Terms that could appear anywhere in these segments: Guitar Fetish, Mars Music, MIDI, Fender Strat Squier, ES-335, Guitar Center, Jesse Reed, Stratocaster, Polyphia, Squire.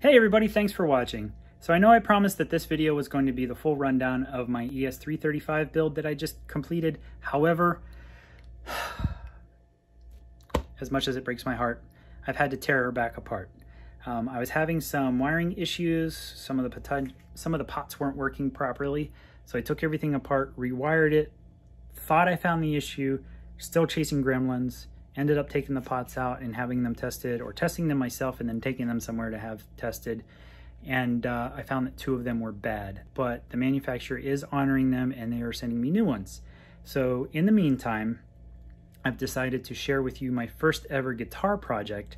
Hey everybody, thanks for watching. So I know I promised that this video was going to be the full rundown of my ES-335 build that I just completed. However, as much as it breaks my heart, I've had to tear her back apart. I was having some wiring issues, some of the pots weren't working properly, so I took everything apart, rewired it, thought I found the issue, still chasing gremlins, ended up taking the pots out and having them tested, or testing them myself and then taking them somewhere to have tested. And I found that two of them were bad, but the manufacturer is honoring them and they are sending me new ones. So in the meantime, I've decided to share with you my first ever guitar project,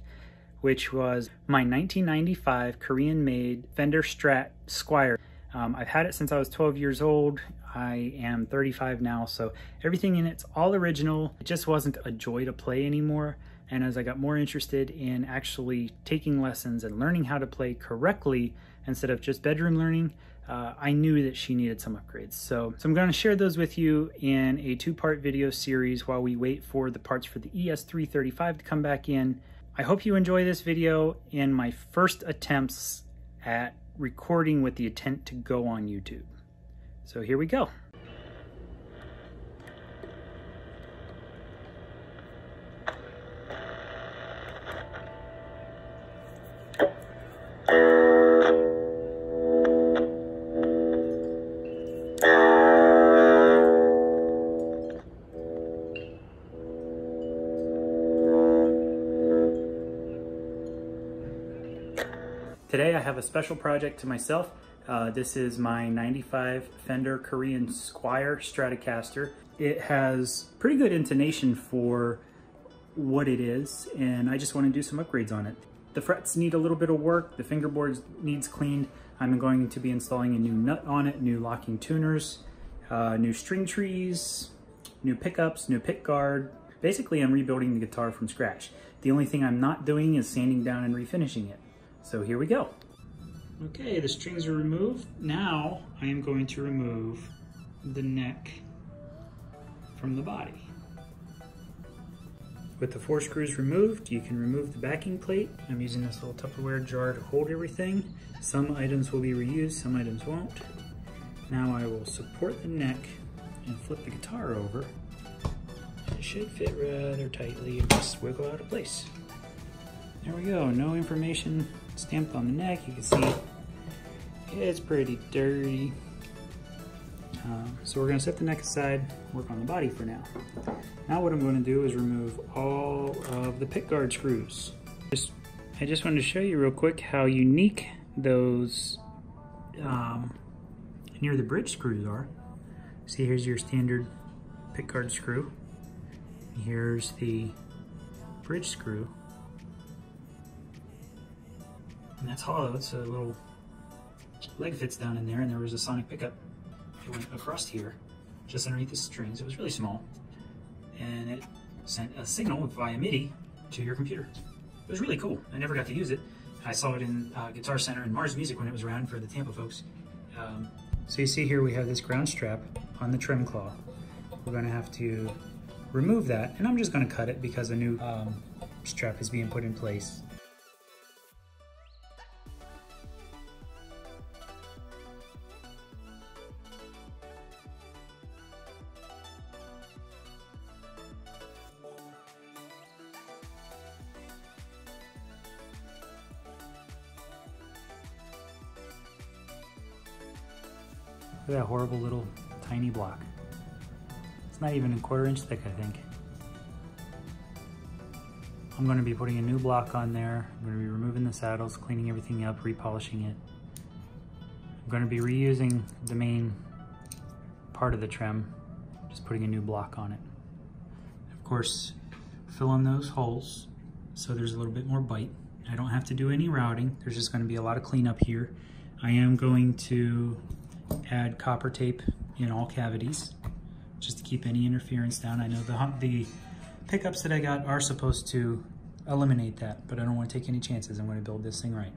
which was my 1995 Korean-made Fender Strat Squier. I've had it since I was 12 years old. I am 35 now, so everything in it's all original. It just wasn't a joy to play anymore. And as I got more interested in actually taking lessons and learning how to play correctly instead of just bedroom learning, I knew that she needed some upgrades. So I'm gonna share those with you in a two-part video series while we wait for the parts for the ES-335 to come back in. I hope you enjoy this video and my first attempts at recording with the intent to go on YouTube. So here we go. Today I have a special project to myself. This is my 95 Fender Korean Squier Stratocaster. It has pretty good intonation for what it is, and I just want to do some upgrades on it. The frets need a little bit of work, the fingerboard needs cleaned. I'm going to be installing a new nut on it, new locking tuners, new string trees, new pickups, new pick guard. Basically, I'm rebuilding the guitar from scratch. The only thing I'm not doing is sanding down and refinishing it. So here we go. Okay, the strings are removed. Now I am going to remove the neck from the body. With the four screws removed, you can remove the backing plate. I'm using this little Tupperware jar to hold everything. Some items will be reused, some items won't. Now I will support the neck and flip the guitar over. It should fit rather tightly and just wiggle out of place. There we go, no information stamped on the neck. You can see it's pretty dirty. So we're gonna set the neck aside, work on the body for now. Now what I'm gonna do is remove all of the pick guard screws. I just wanted to show you real quick how unique those near the bridge screws are. See, here's your standard pick guard screw. Here's the bridge screw. And that's hollow, it's a little leg fits down in there, and there was a sonic pickup. It went across here, just underneath the strings. It was really small, and it sent a signal via MIDI to your computer. It was really cool. I never got to use it. I saw it in Guitar Center and Mars Music when it was around for the Tampa folks. So you see here we have this ground strap on the trim claw. We're gonna have to remove that, and I'm just gonna cut it because a new strap is being put in place. Look at that horrible little tiny block. It's not even a 1/4 inch thick, I think. I'm gonna be putting a new block on there. I'm gonna be removing the saddles, cleaning everything up, repolishing it. I'm gonna be reusing the main part of the trim, just putting a new block on it. Of course, fill in those holes so there's a little bit more bite. I don't have to do any routing. There's just gonna be a lot of cleanup here. I am going to add copper tape in all cavities just to keep any interference down. I know the pickups that I got are supposed to eliminate that, but I don't want to take any chances. I'm going to build this thing right.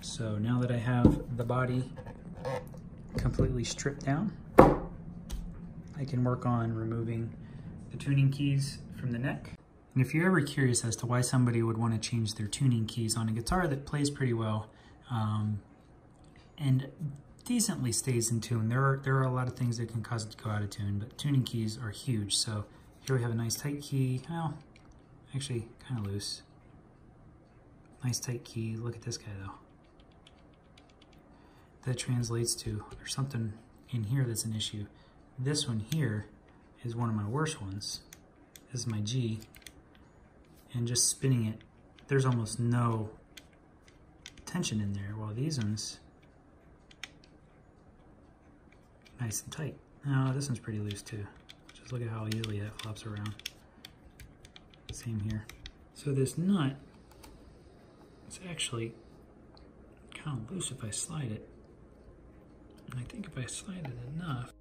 So now that I have the body completely stripped down, I can work on removing the tuning keys from the neck. And if you're ever curious as to why somebody would want to change their tuning keys on a guitar that plays pretty well and decently stays in tune, there are a lot of things that can cause it to go out of tune, but tuning keys are huge. So here we have a nice tight key, well, actually kind of loose. Nice tight key, look at this guy though. That translates to, there's something in here that's an issue. This one here is one of my worst ones. This is my G, and just spinning it, there's almost no tension in there, while these ones, nice and tight. Now this one's pretty loose too. Just look at how easily that flops around. Same here. So this nut, it's actually kind of loose if I slide it. And I think if I slide it enough,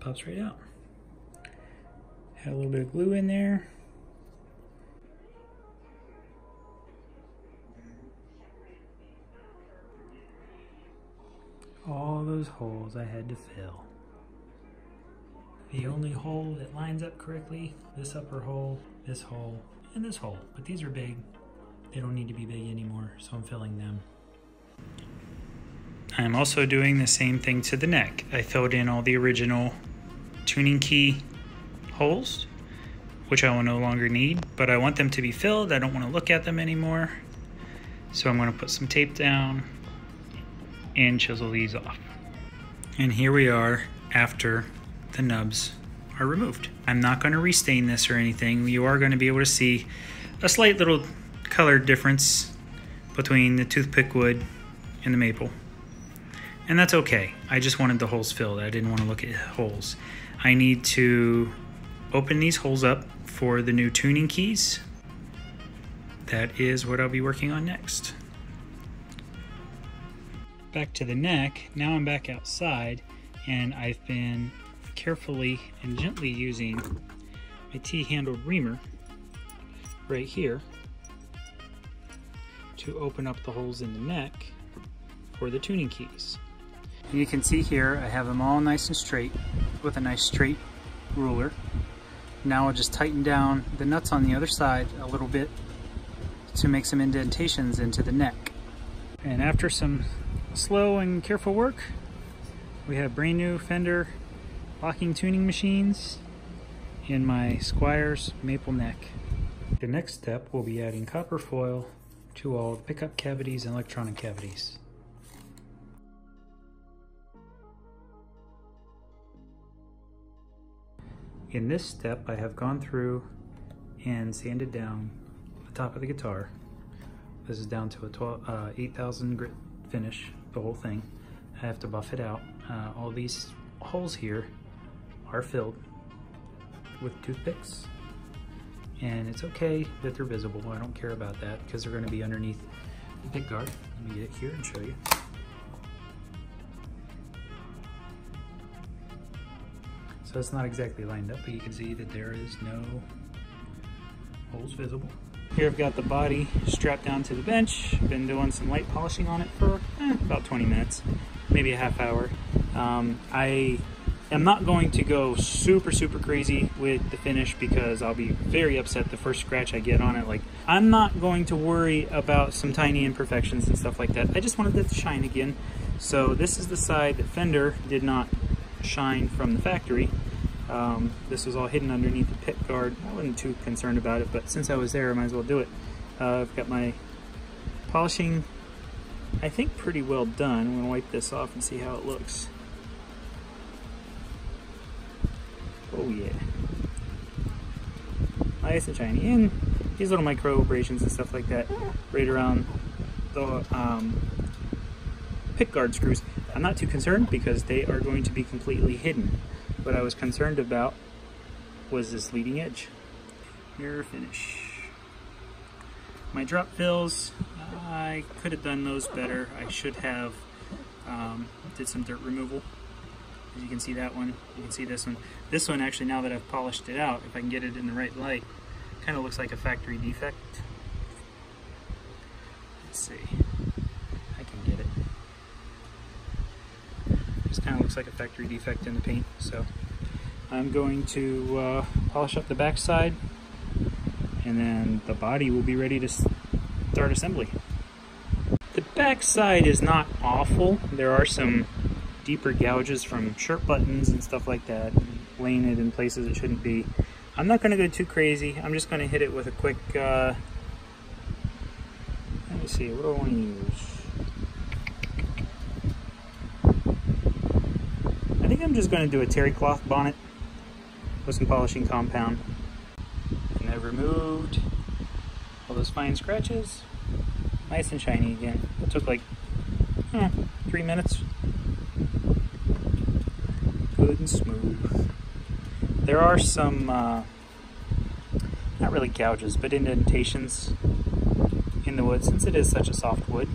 pops right out. Had a little bit of glue in there. All those holes I had to fill. The only hole that lines up correctly, this upper hole, and this hole. But these are big. They don't need to be big anymore, so I'm filling them. I'm also doing the same thing to the neck. I filled in all the original tuning key holes, which I will no longer need, but I want them to be filled. I don't want to look at them anymore, so I'm going to put some tape down and chisel these off. And here we are after the nubs are removed. I'm not going to restain this or anything. You are going to be able to see a slight little color difference between the toothpick wood and the maple. And that's okay. I just wanted the holes filled. I didn't want to look at holes. I need to open these holes up for the new tuning keys. That is what I'll be working on next. Back to the neck. Now I'm back outside, and I've been carefully and gently using my T-handled reamer right here to open up the holes in the neck for the tuning keys. And you can see here, I have them all nice and straight with a nice straight ruler. Now I'll just tighten down the nuts on the other side a little bit to make some indentations into the neck. And after some slow and careful work, we have brand new Fender locking tuning machines in my Squier's maple neck. The next step will be adding copper foil to all the pickup cavities and electronic cavities. In this step, I have gone through and sanded down the top of the guitar. This is down to a 8000 grit finish, the whole thing. I have to buff it out. All these holes here are filled with toothpicks, and it's okay that they're visible. I don't care about that because they're going to be underneath the pick guard. Let me get it here and show you. So it's not exactly lined up, but you can see that there is no holes visible. Here I've got the body strapped down to the bench. Been doing some light polishing on it for about 20 minutes, maybe a half hour. I am not going to go super crazy with the finish because I'll be very upset the first scratch I get on it. Like, I'm not going to worry about some tiny imperfections and stuff like that. I just wanted it to shine again. So this is the side that Fender did not shine from the factory. This was all hidden underneath the pick guard. I wasn't too concerned about it, but since I was there, I might as well do it. I've got my polishing, I think, pretty well done. I'm gonna wipe this off and see how it looks. Oh yeah, nice and shiny. And these little micro abrasions and stuff like that right around the pick guard screws, I'm not too concerned because they are going to be completely hidden. What I was concerned about was this leading edge. Mirror finish. My drop fills, I could have done those better. I should have did some dirt removal. As you can see that one, you can see this one. This one actually, now that I've polished it out, if I can get it in the right light, kind of looks like a factory defect. Let's see. Just kind of looks like a factory defect in the paint. So I'm going to polish up the back side, and then the body will be ready to start assembly. The back side is not awful. There are some deeper gouges from shirt buttons and stuff like that, laying it in places it shouldn't be. I'm not going to go too crazy. I'm just going to hit it with a quick, let me see, what do I want to use? I think I'm just going to do a terry cloth bonnet with some polishing compound. And I've removed all those fine scratches. Nice and shiny again. It took like 3 minutes. Good and smooth. There are some, not really gouges, but indentations in the wood, since it is such a soft wood.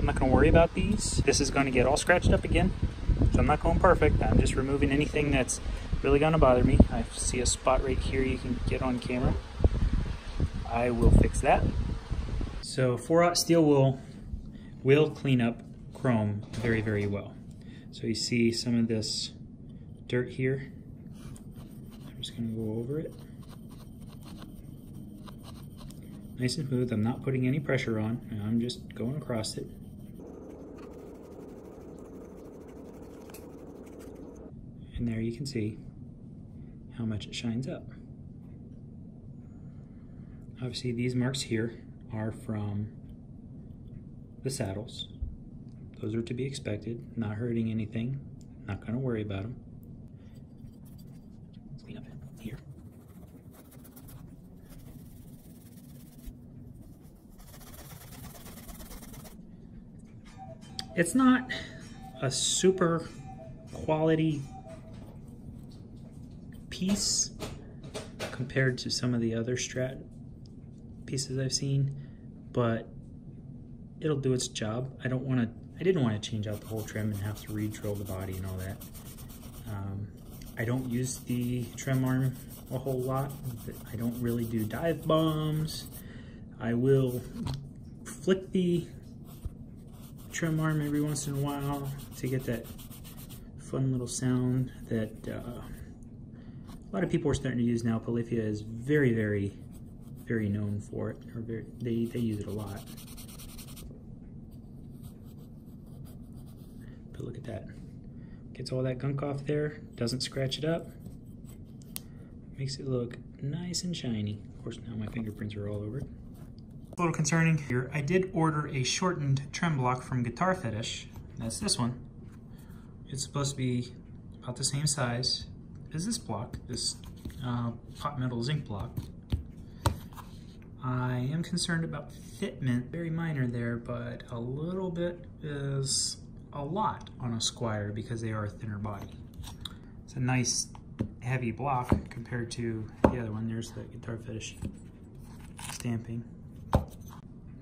I'm not going to worry about these. This is going to get all scratched up again, so I'm not going perfect. I'm just removing anything that's really going to bother me. I see a spot right here you can get on camera. I will fix that. So 4-aught steel wool will clean up chrome very, very well. So you see some of this dirt here. I'm just gonna go over it. Nice and smooth, I'm not putting any pressure on, I'm just going across it. And there you can see how much it shines up. Obviously these marks here are from the saddles. Those are to be expected, not hurting anything, not going to worry about them. Let's clean up here. It's not a super quality piece compared to some of the other Strat pieces I've seen, but it'll do its job. I didn't want to change out the whole trim and have to re-drill the body and all that. I don't use the trim arm a whole lot. But I don't really do dive bombs. I will flick the trim arm every once in a while to get that fun little sound that a lot of people are starting to use now. Polyphia is very, very, very known for it, or they use it a lot. But look at that. Gets all that gunk off there, doesn't scratch it up, makes it look nice and shiny. Of course, now my fingerprints are all over it. A little concerning here, I did order a shortened trim block from Guitar Fetish. That's this one. It's supposed to be about the same size as this block, this pot metal zinc block. I am concerned about fitment, very minor there, but a little bit is a lot on a Squier because they are a thinner body. It's a nice heavy block compared to the other one. There's the Guitar Fetish stamping.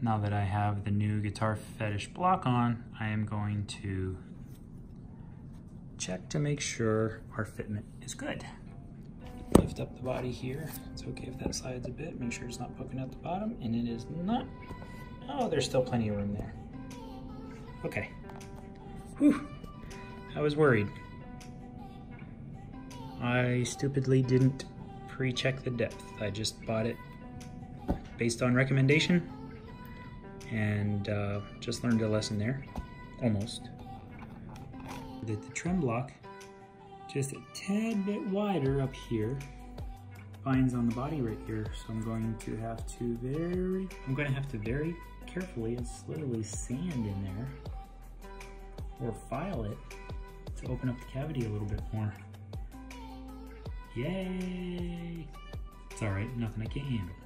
Now that I have the new Guitar Fetish block on, I am going to check to make sure our fitment is good. Lift up the body here. It's okay if that slides a bit. Make sure it's not poking out the bottom, and it is not. Oh, there's still plenty of room there. Okay. Whew. I was worried. I stupidly didn't pre-check the depth. I just bought it based on recommendation, and just learned a lesson there. Almost. Did the trim block just a tad bit wider up here. Vines on the body right here, so I'm going to have to very carefully and slowly sand in there, or file it to open up the cavity a little bit more. Yay! It's all right, nothing I can't handle.